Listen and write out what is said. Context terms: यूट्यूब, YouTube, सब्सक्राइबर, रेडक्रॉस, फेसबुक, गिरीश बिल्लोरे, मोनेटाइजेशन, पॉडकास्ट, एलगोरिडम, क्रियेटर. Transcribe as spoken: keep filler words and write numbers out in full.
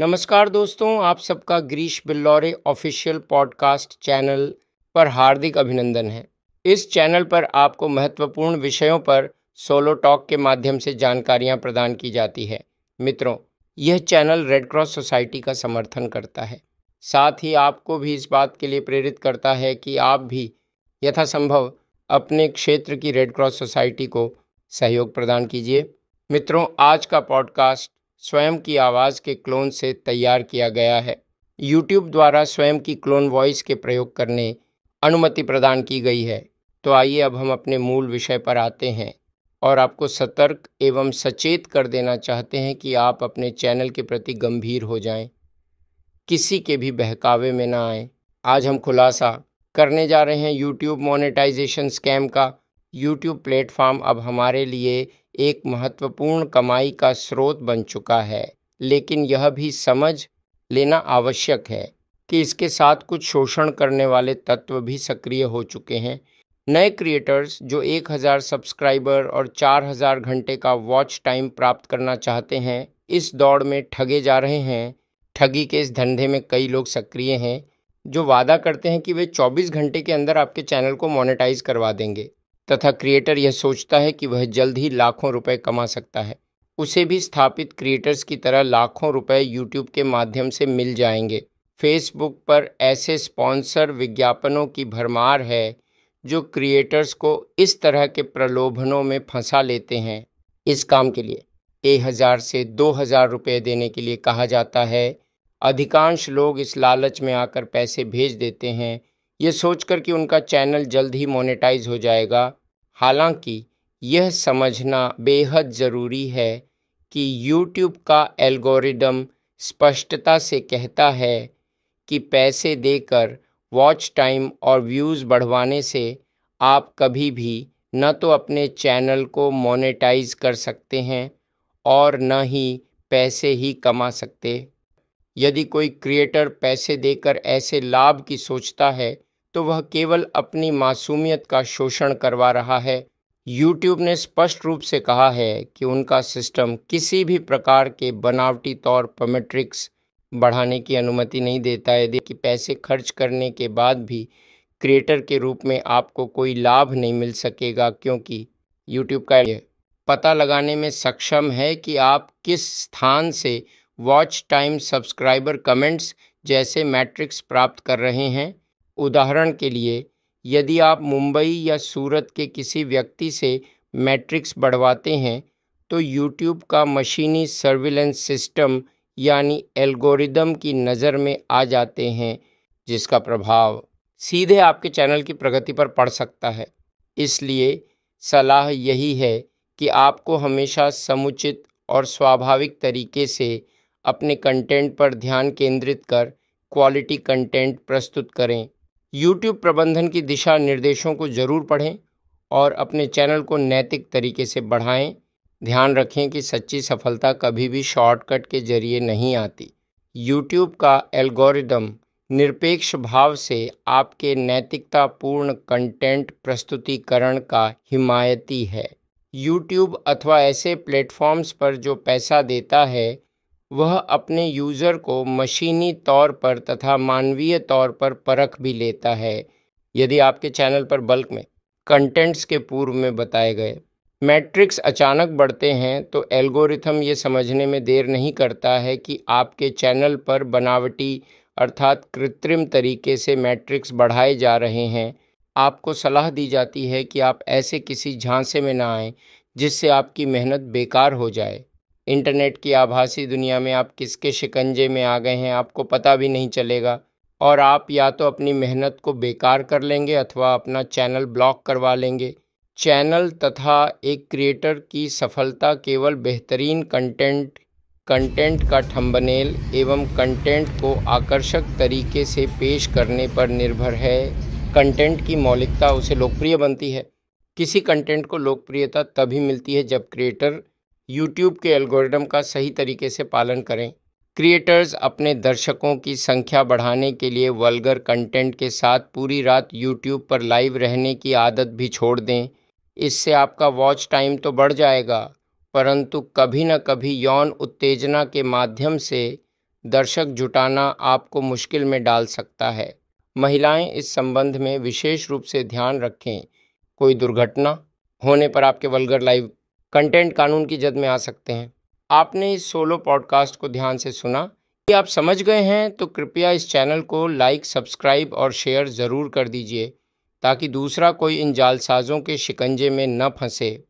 नमस्कार दोस्तों, आप सबका गिरीश बिल्लोरे official पॉडकास्ट channel पर हार्दिक अभिनंदन है। इस चैनल पर आपको महत्वपूर्ण विषयों पर सोलो टॉक के माध्यम से जानकारियां प्रदान की जाती है। मित्रों, यह चैनल रेडक्रॉस सोसाइटी का समर्थन करता है, साथ ही आपको भी इस बात के लिए प्रेरित करता है कि आप भी यथासंभव अपने क्षेत्र की रेडक्रॉस सोसाइटी को सहयोग प्रदान कीजिए। मित्रों, आज का पॉडकास्ट स्वयं की आवाज़ के क्लोन से तैयार किया गया है। YouTube द्वारा स्वयं की क्लोन वॉइस के प्रयोग करने अनुमति प्रदान की गई है। तो आइए अब हम अपने मूल विषय पर आते हैं और आपको सतर्क एवं सचेत कर देना चाहते हैं कि आप अपने चैनल के प्रति गंभीर हो जाएं, किसी के भी बहकावे में ना आएं। आज हम खुलासा करने जा रहे हैं YouTube मोनेटाइजेशन स्कैम का। YouTube प्लेटफॉर्म अब हमारे लिए एक महत्वपूर्ण कमाई का स्रोत बन चुका है, लेकिन यह भी समझ लेना आवश्यक है कि इसके साथ कुछ शोषण करने वाले तत्व भी सक्रिय हो चुके हैं। नए क्रिएटर्स जो एक हज़ार सब्सक्राइबर और चार हज़ार घंटे का वॉच टाइम प्राप्त करना चाहते हैं, इस दौड़ में ठगे जा रहे हैं। ठगी के इस धंधे में कई लोग सक्रिय हैं जो वादा करते हैं कि वे चौबीस घंटे के अंदर आपके चैनल को मोनेटाइज करवा देंगे, तथा क्रिएटर यह सोचता है कि वह जल्द ही लाखों रुपए कमा सकता है। उसे भी स्थापित क्रिएटर्स की तरह लाखों रुपए यूट्यूब के माध्यम से मिल जाएंगे। फेसबुक पर ऐसे स्पॉन्सर विज्ञापनों की भरमार है जो क्रिएटर्स को इस तरह के प्रलोभनों में फंसा लेते हैं। इस काम के लिए एक हज़ार से दो हज़ार रुपये देने के लिए कहा जाता है। अधिकांश लोग इस लालच में आकर पैसे भेज देते हैं, ये सोचकर कि उनका चैनल जल्द ही मोनेटाइज हो जाएगा। हालांकि यह समझना बेहद ज़रूरी है कि YouTube का एल्गोरिदम स्पष्टता से कहता है कि पैसे देकर वॉच टाइम और व्यूज़ बढ़वाने से आप कभी भी न तो अपने चैनल को मोनेटाइज कर सकते हैं और न ही पैसे ही कमा सकते। यदि कोई क्रिएटर पैसे देकर ऐसे लाभ की सोचता है तो वह केवल अपनी मासूमियत का शोषण करवा रहा है। YouTube ने स्पष्ट रूप से कहा है कि उनका सिस्टम किसी भी प्रकार के बनावटी तौर पर मैट्रिक्स बढ़ाने की अनुमति नहीं देता है, यदि पैसे खर्च करने के बाद भी क्रिएटर के रूप में आपको कोई लाभ नहीं मिल सकेगा, क्योंकि YouTube का यह पता लगाने में सक्षम है कि आप किस स्थान से वॉच टाइम, सब्सक्राइबर, कमेंट्स जैसे मैट्रिक्स प्राप्त कर रहे हैं। उदाहरण के लिए, यदि आप मुंबई या सूरत के किसी व्यक्ति से मैट्रिक्स बढ़वाते हैं तो YouTube का मशीनी सर्विलेंस सिस्टम यानी एल्गोरिदम की नज़र में आ जाते हैं, जिसका प्रभाव सीधे आपके चैनल की प्रगति पर पड़ सकता है। इसलिए सलाह यही है कि आपको हमेशा समुचित और स्वाभाविक तरीके से अपने कंटेंट पर ध्यान केंद्रित कर क्वालिटी कंटेंट प्रस्तुत करें। YouTube प्रबंधन की दिशा निर्देशों को ज़रूर पढ़ें और अपने चैनल को नैतिक तरीके से बढ़ाएं। ध्यान रखें कि सच्ची सफलता कभी भी शॉर्टकट के जरिए नहीं आती। YouTube का एल्गोरिदम निरपेक्ष भाव से आपके नैतिकतापूर्ण कंटेंट प्रस्तुतिकरण का हिमायती है। YouTube अथवा ऐसे प्लेटफॉर्म्स पर जो पैसा देता है वह अपने यूज़र को मशीनी तौर पर तथा मानवीय तौर पर परख भी लेता है। यदि आपके चैनल पर बल्क में कंटेंट्स के पूर्व में बताए गए मैट्रिक्स अचानक बढ़ते हैं तो एल्गोरिथम ये समझने में देर नहीं करता है कि आपके चैनल पर बनावटी अर्थात कृत्रिम तरीके से मैट्रिक्स बढ़ाए जा रहे हैं। आपको सलाह दी जाती है कि आप ऐसे किसी झांसे में ना आएं जिससे आपकी मेहनत बेकार हो जाए। इंटरनेट की आभासी दुनिया में आप किसके शिकंजे में आ गए हैं आपको पता भी नहीं चलेगा, और आप या तो अपनी मेहनत को बेकार कर लेंगे अथवा अपना चैनल ब्लॉक करवा लेंगे। चैनल तथा एक क्रिएटर की सफलता केवल बेहतरीन कंटेंट, कंटेंट का थंबनेल एवं कंटेंट को आकर्षक तरीके से पेश करने पर निर्भर है। कंटेंट की मौलिकता उसे लोकप्रिय बनती है। किसी कंटेंट को लोकप्रियता तभी मिलती है जब क्रिएटर YouTube के एल्गोरिदम का सही तरीके से पालन करें। क्रिएटर्स अपने दर्शकों की संख्या बढ़ाने के लिए वल्गर कंटेंट के साथ पूरी रात YouTube पर लाइव रहने की आदत भी छोड़ दें। इससे आपका वॉच टाइम तो बढ़ जाएगा, परंतु कभी न कभी यौन उत्तेजना के माध्यम से दर्शक जुटाना आपको मुश्किल में डाल सकता है। महिलाएं इस संबंध में विशेष रूप से ध्यान रखें, कोई दुर्घटना होने पर आपके वल्गर लाइव कंटेंट कानून की जद में आ सकते हैं। आपने इस सोलो पॉडकास्ट को ध्यान से सुना, यदि आप समझ गए हैं तो कृपया इस चैनल को लाइक, सब्सक्राइब और शेयर ज़रूर कर दीजिए ताकि दूसरा कोई इन जालसाजों के शिकंजे में न फंसे।